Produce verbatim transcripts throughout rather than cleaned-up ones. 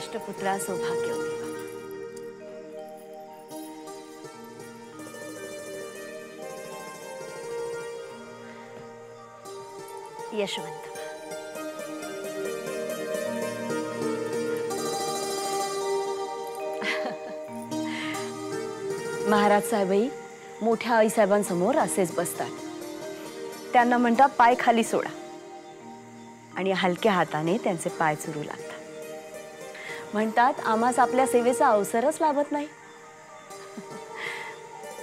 राष्ट्रपुत्रा सौभाग्यवती। यशवंत महाराज साहेबही मोठ्या आई साहेबांसमोर असेच बसतात, त्यांना म्हणतात पाय खाली सोडा आणि हलक्या हाताने त्यांचे पाय चुरू लागतात, म्हणतात आम्हास आपल्या सेवेचा अवसरच लाभत नाही।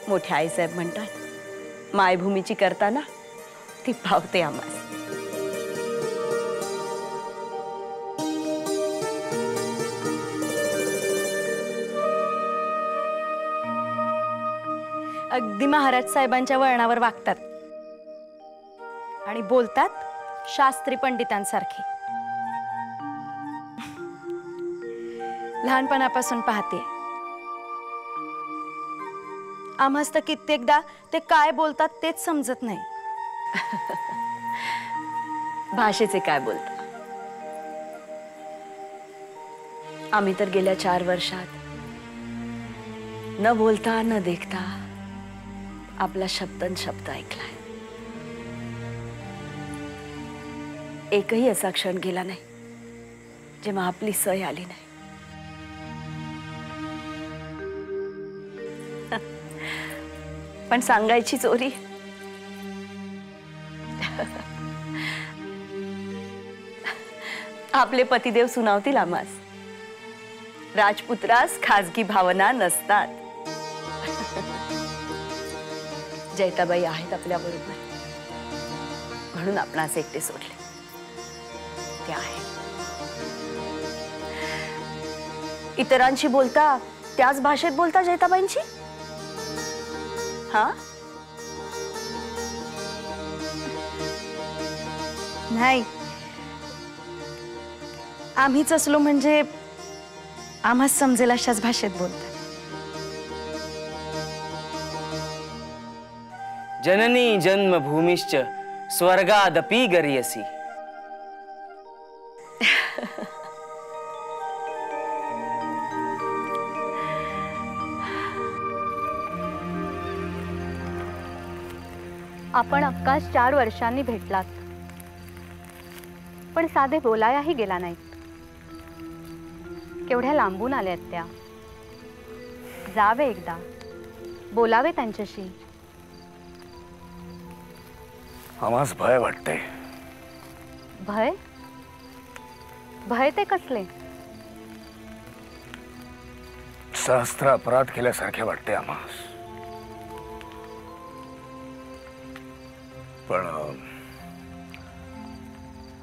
मोठे आई साहेब म्हणतात मायभूमीची करताना ती पावते आम्हास। अगदी महाराज साहेबांच्या वळणावर वागतात आणि बोलतात शास्त्री पंडितांसारखे। लहानपणापासून पाहते आम्हास तर कित्येकदा ते काय बोलतात तेच समजत नाही। भाषेचे काय बोलतात। आम्ही तर गेल्या चार वर्षात न बोलता न देखता आपला शब्दन शब्द ऐकलाय, एकही असा क्षण गेला नाही जेव्हा आपली सय आली नाही। पण सांगायची चोरी आपले पतिदेव सुनावतील आम्हास, राजपुत्रास खाजगी भावना नसतात। जयताबाई आहेत आपल्या बरोबर म्हणून आपणास एकटे सोडले ते आहे। इतरांशी बोलता त्याच भाषेत बोलता जयताबाईंशी। हा नाही, आम्हीच असलो म्हणजे आम्हाच समजेल अशाच भाषेत बोलतात। जननी जन्मभूमिश्च स्वर्गादपि गरीयसी। आपण अक्कास चार वर्षांनी भेटलात पण साधे बोलायाही गेला नाहीत। केवढ्या लांबून आल्यात त्या, जावे एकदा बोलावे त्यांच्याशी। आम्हास भय वाटते। भय? भय ते कसले? सहस्त्र अपराध केल्यासारखे वाटते आम्हास। पण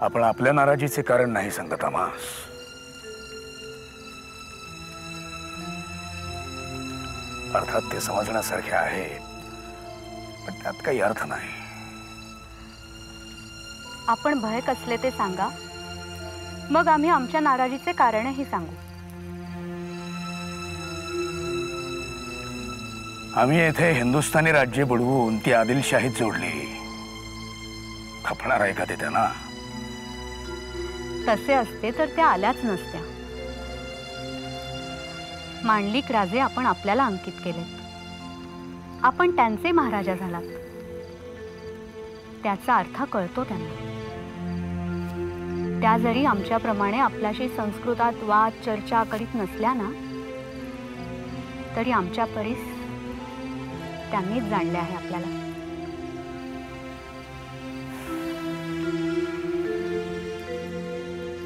आपण आपल्या नाराजीचे कारण नाही सांगत आम्हास। अर्थात ते समजण्यासारखे आहे पण त्यात काही अर्थ नाही। आपण भय कसले ते सांगा, मग आम्ही आमच्या नाराजीचे कारणही सांगू। आम्ही येथे हिंदुस्थानी राज्य बुडवून ती आदिलशाहीत जोडली, खपणार आहे का ते त्यांना? तसे असते तर त्या आल्याच नसत्या। मांडलिक राजे आपण आपल्याला अंकित केले, आपण त्यांचे महाराजा झालात, त्याचा अर्थ कळतो त्यांना। त्या जरी आमच्याप्रमाणे आपल्याशी संस्कृतात वाद चर्चा करीत नसल्या ना तरी आमच्या परीस त्यांनीच जाणले आहे आपल्याला।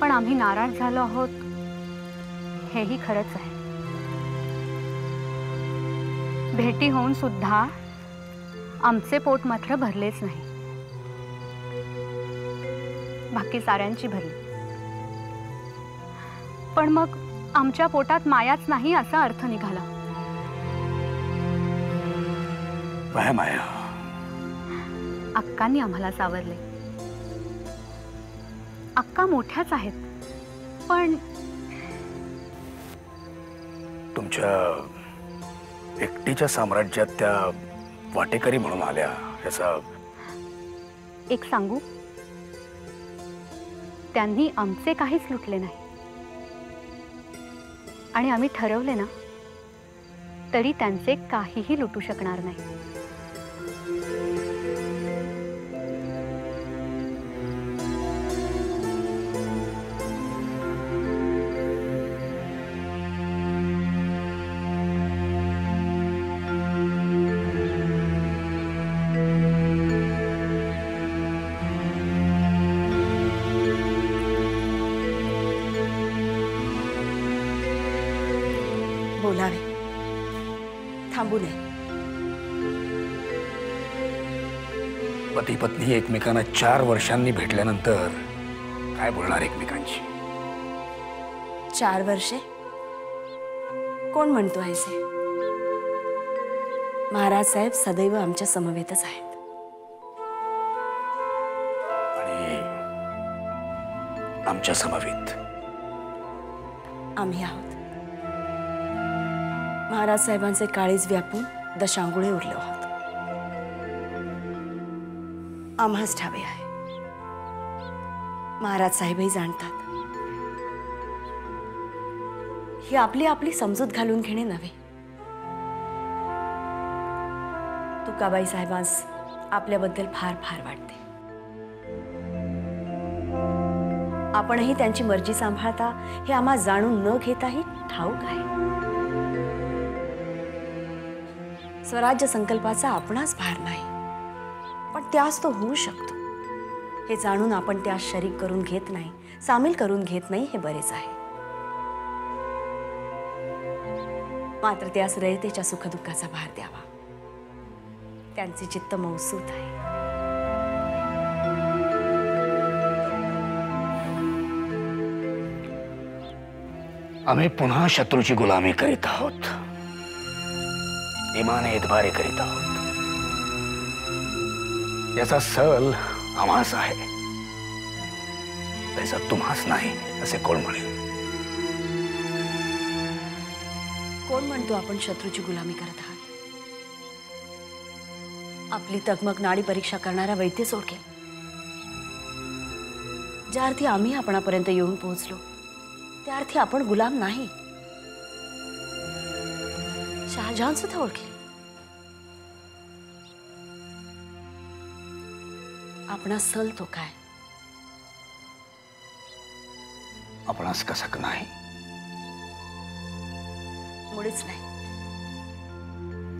पण आम्ही नाराज झालो आहोत हेही खरंच आहे। भेटी होऊन सुद्धा आमचे पोट मात्र भरलेच नाही, बाकी साऱ्यांची भरली। पण मग आमच्या पोटात मायाच नाही असा अर्थ निघाला। काय माया? अक्कांनी आम्हाला सावरले। अक्का मोठ्याच आहेत पण तुमच्या एकटीच्या साम्राज्यात त्या वाटेकरी म्हणून आल्या याचा एक सांगू, त्यांनी आमचे काहीच लुटले नाही। आणि आम्ही ठरवले ना तरी त्यांचे काहीही लुटू शकणार नाही। पती पत्नी एकमेकांना चार वर्षांनी भेटल्यानंतर काय बोलणार एकमेकांशी? चार वर्षे कोण म्हणतो आहे? महाराज साहेब सदैव आमच्या समवेतच आहेत। आणि आमच्या समवेत आम्ही आहोत। महाराज साहेबांचे काळीज व्यापून दशांगुळे उरले होते। आम्हास ठावे आहे, महाराज साहेबही जाणतात। ही आपली आपली समजूत घालून घेणे नव्हे। तुकाबाई साहेबांस आपल्याबद्दल फार फार वाटते। आपणही त्यांची मर्जी सांभाळता हे आम्हा जाणून न घेताही ठाऊक आहे। स्वराज्य संकल्पाचा आपणास भार नाही, पण त्यास तो होऊ शकतो हे जाणून आपण त्यास शरीक करून घेत नाही, सामील करून घेत नाही हे बरेच आहे। मात्र त्यास रयतेच्या सुखदुःखाचा भार द्यावा, त्यांचे चित्त मौसूत आहे। आम्ही पुन्हा शत्रूची गुलामी करीत आहोत, इमाने इतबारे करीत आहोत। जैसा सल आमास आहे तैसा तुम्हास नाही असे कोण म्हणे? कोण म्हणतो आपण शत्रूची गुलामी करत आहात? आपली तगमग नाडी परीक्षा करणारा वैद्य सोडकेल। ज्या अर्थी आम्ही आपणापर्यंत येऊन पोहोचलो त्या अर्थी आपण गुलाम नाही। शाहजहान सुद्धा ओळखेल। आपणा सल तो काय? आपणास कसक नाही, मुळीच नाही।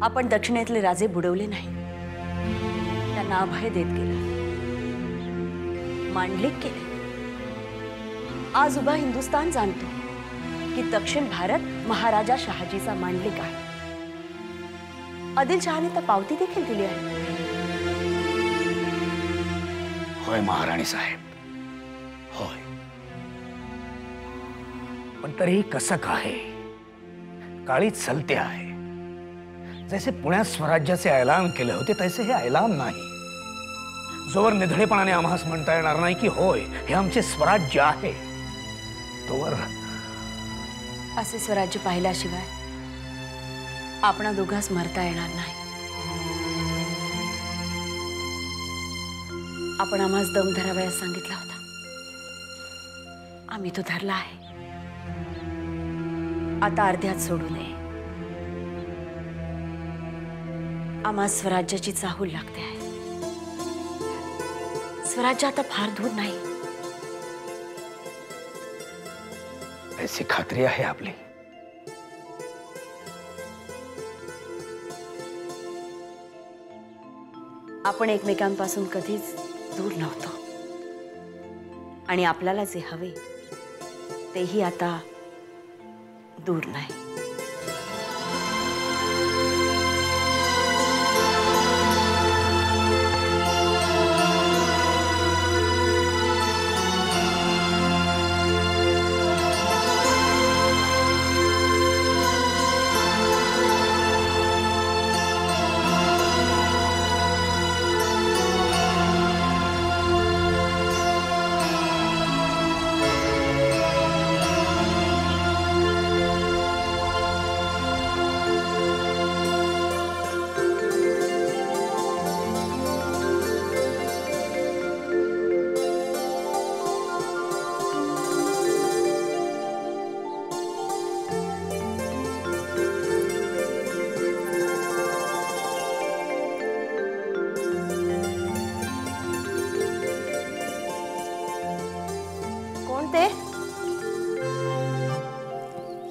आपण दक्षिणेतले राजे बुडवले नाही, त्यांना अभय देत गेला, मांडलिक केले। आज उभा हिंदुस्तान जाणतो की दक्षिण भारत महाराजा शहाजीचा मांडलिक आहे। आदिल शाहने तर पावती देखील दिली आहे। होय महाराणी साहेब, होय, पण तरीही कसक आहे, काळी चलते आहे। जैसे पुण्यात स्वराज्याचे ऐलान केले होते तैसे हे ऐलान नाही। जोवर निधडेपणाने आम्हास म्हणता येणार नाही की होय हे आमचे स्वराज्य आहे, तोवर असे स्वराज्य पाहिल्याशिवाय आपणा दोघांस मरता येणार नाही। आपण आम्हास दम धरावयास सांगितला होता, आम्ही तो धरला आहे। आता अर्ध्यात सोडू नये, आम्हास स्वराज्याची चाहूल लागते आहे। स्वराज्य आता फार दूर नाही। ऐसी खात्री आहे आपली? आपण एकमेकांपासून कधीच दूर नव्हतो आणि आपल्याला जे हवे तेही आता दूर नाही।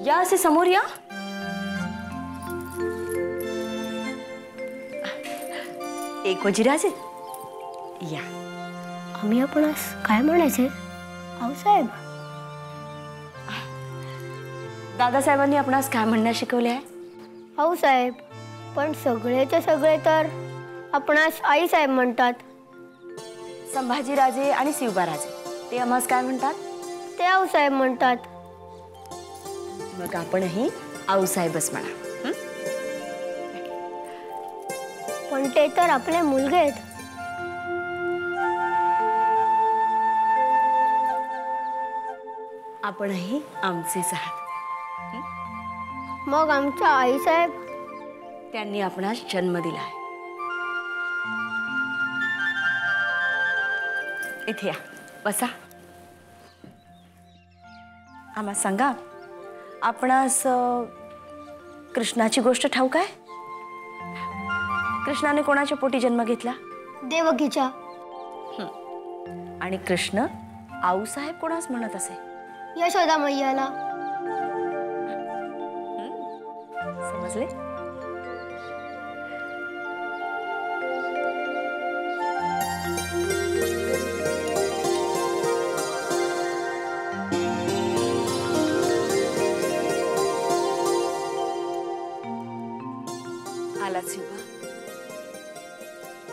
या असे समोर या. एक वजीराजे या. आम्ही आपणास काय म्हणायचे आऊ साहेब? दादासाहेबांनी आपणास काय म्हणणं शिकवले आहे? आऊ साहेब, पण सगळेचे सगळे तर आपणास आई साहेब म्हणतात. संभाजीराजे आणि शिवबाराजे ते आम्हास काय म्हणतात? ते आऊ साहेब म्हणतात. मग आपणही आऊ साहेबच म्हणा. पण ते तर आपले मुलगे आहेत. आपण ही आमचेच आहात. मग आमच्या आई साहेब, त्यांनी आपणास जन्म दिला आहे. इथे या, बसा. आम्हा सांगा, आपणास कृष्णाची गोष्ट ठाऊक आहे? कृष्णाने कोणाच्या पोटी जन्म घेतला? देवकीच्या. आणि कृष्ण आऊ साहेब कोणास म्हणत असे? यशोदा मैयाला. समजले? आलाच शिवा,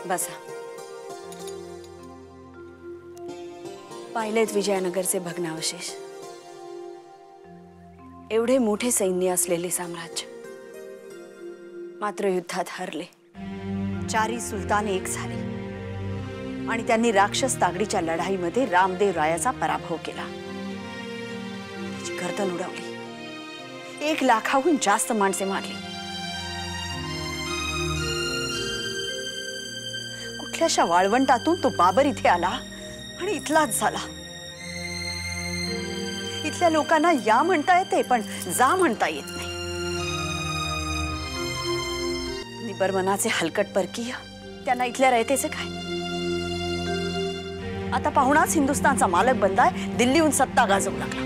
बसा. पाहिलेत विजयनगरचे भग्नावशेष. एवढे मोठे सैन्य असलेले साम्राज्य मात्र युद्धात हरले. चारी सुलतान एक झाले आणि त्यांनी राक्षस तागडीच्या लढाईमध्ये रामदेव रायाचा पराभव केला. त्याची गर्दन उडवली. एक लाखाहून जास्त माणसे मारली. अशा वाळवंटातून तो बाबर इथे आला आणि इथलाच झाला. इथल्या लोकांना या म्हणता येते पण जा म्हणता येत नाही. निबर मनाचे हलकट परकीय, त्यांना इथल्या रयतेचे काय? आता पाहुणाच हिंदुस्थानचा मालक बनलाय. दिल्लीहून सत्ता गाजवू लागला.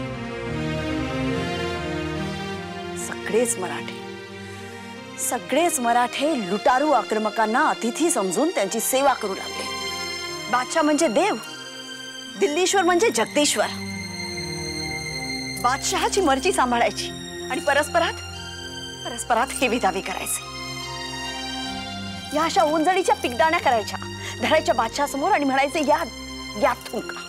सगळेच मराठे सगळेच मराठे लुटारू आक्रमकांना अतिथी समजून त्यांची सेवा करू लागले. बादशाह म्हणजे देव, दिल्लीश्वर म्हणजे जगदीश्वर. बादशहाची मर्जी सांभाळायची आणि परस्परात परस्परात हेवेदावे करायचे. या अशा ओंजळीच्या पिकदाण्या करायच्या, धरायच्या बादशाहसमोर आणि म्हणायचे याद याद थुंका.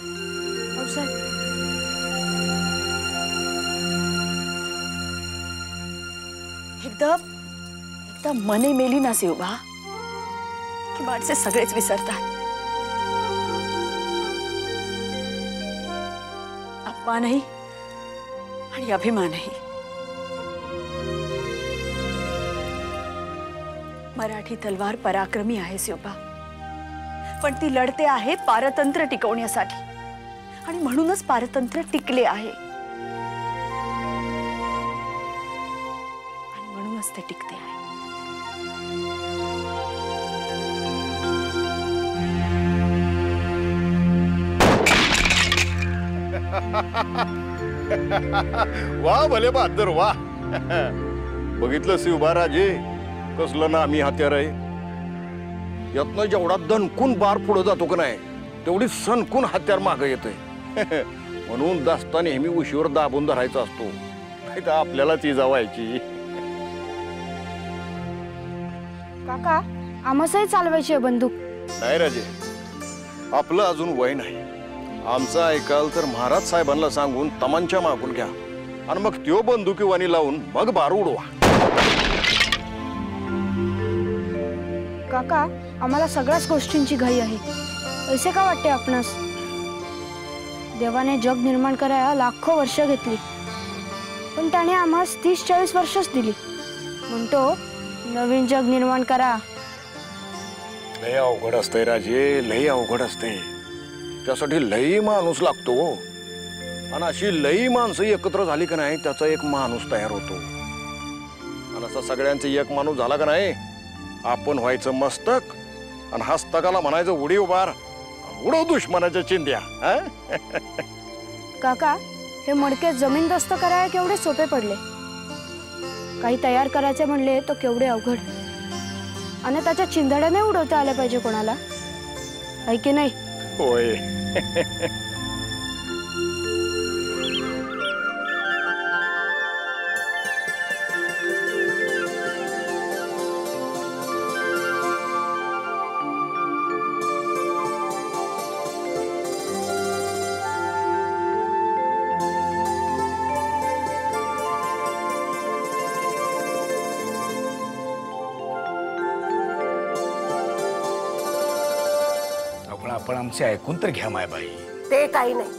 एकदम मने मेली ना शिवबा की माणसे सगळेच विसरतात. अपमानही आणि अभिमानही. मराठी तलवार पराक्रमी आहे शिवबा, पण ती लढते आहे पारतंत्र्य टिकवण्यासाठी आणि म्हणूनच पारतंत्र्य टिकले आहे आणि म्हणूनच ते टिकते आहे. वाह भले बहादूर, वाह. बघितलं शिवबाराजे कसलं ना आम्ही हत्यार आहे. यातनं जेवढा दणकून बार पुढे जातो का नाही, तेवढी सणकून हत्यार मागे येतोय. म्हणून दास्ता नेहमी उशीवर दाबून धरायचा असतो, नाही तर आपल्यालाच इजा व्हायची. काका, आमचंही चालवायची आहे बंदूक. नाही राजे, आपलं अजून वय नाही. आमचं ऐकाल तर महाराज साहेबांना सांगून तमांच्या मागून घ्या आणि मग त्यो बंदुकीवाणी लावून मग बारू उडवा. काका, आम्हाला सगळ्याच गोष्टींची घाई आहे. असे का वाटते आपणास? देवाने जग निर्माण करायला लाखो वर्ष घेतली, पण त्याने आम्हास तीस चाळीस वर्षच दिली. म्हणतो नवीन जग निर्माण करा. लय अवघड असते राजे, लय अवघड असते. त्यासाठी लई माणूस लागतो आणि अशी लई माणसं एकत्र झाली का नाही त्याचा एक माणूस तयार होतो. आणि असा सगळ्यांचा एक माणूस झाला का नाही, आपण व्हायचं मस्तक आणि हस्तकाला म्हणायचं उडी उभार, उडव दुश्मनाच्या चिंध्या. काका, हे मडके जमीनदोस्त करायला केवढे सोपे पडले, काही तयार करायचे म्हणले तो केवढे अवघड आणि त्याच्या चिंधड्या नाही उडवता आले पाहिजे कोणाला, आहे की नाही? होय. ऐकून तर घ्या मायबाई. ते काही नाही.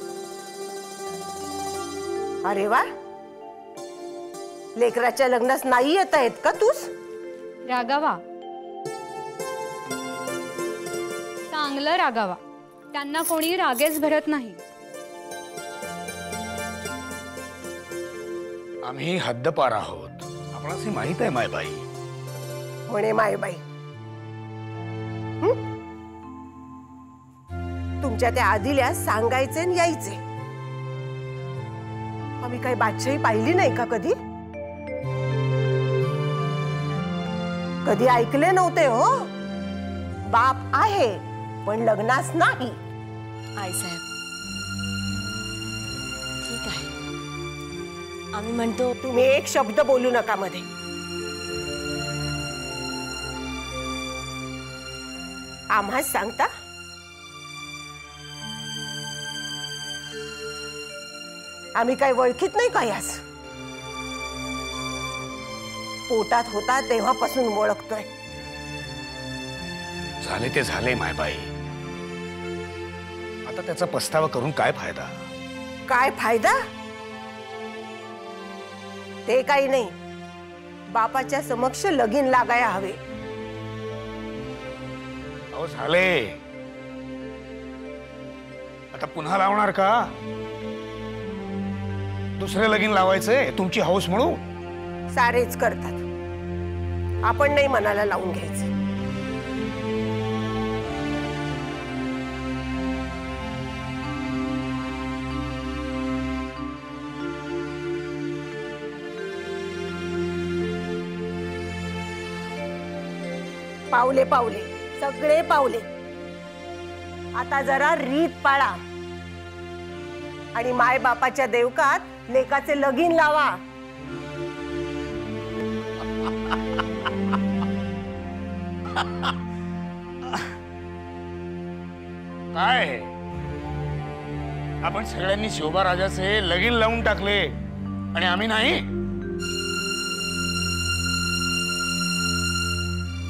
अरे वा, लेकराच्या लग्नास नाही येत आहेत का तूस? रागावा, चांगलं रागावा, त्यांना कोणी रागेच भरत नाही. आम्ही हद्दपार आहोत, आपणास माहित आहे मायबाई. म्हणे मायबाई, तुमच्या त्या आदिल्या सांगायचे आणि यायचे. आम्ही काही बादशाही पाहिली नाही का कधी? कधी ऐकले नव्हते हो. बाप आहे पण लग्नास नाही. आई साहेब, ठीक आहे. आम्ही म्हणतो तुम्ही एक शब्द बोलू नका मध्ये. आम्हाला सांगता आम्ही काही ओळखीत नाही का यास? पोटात होता तेव्हापासून ओळखतोय. झाले ते झाले मायबाई, आता त्याचा पस्तावा करून काय फायदा? काय फायदा? ते काही नाही. बापाच्या समक्ष लगीन लागायला हवे. अहो झाले, आता पुन्हा लावणार का? दुसरे लगीन लावायचे तुमची हाऊस म्हणून सारेच करतात. आपण नाही मनाला लावून घ्यायचं. पावले पावले सगळे पावले. आता जरा रीत पाळा आणि माय बापाच्या देवकात लेकाचे लगीन लावा. काय आपण सगळ्यांनी शोभा राजाचे लगीन लावून टाकले आणि आम्ही नाही?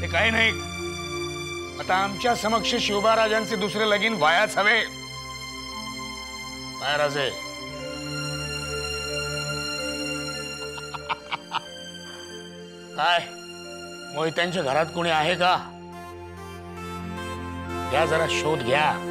ते काय नाही, आता आमच्या समक्ष शोभा राजांचे दुसरे लगीन व्हायच हवे. काय राजे, काय मोहित्यांच्या घरात कोणी आहे का? या जरा शोध घ्या.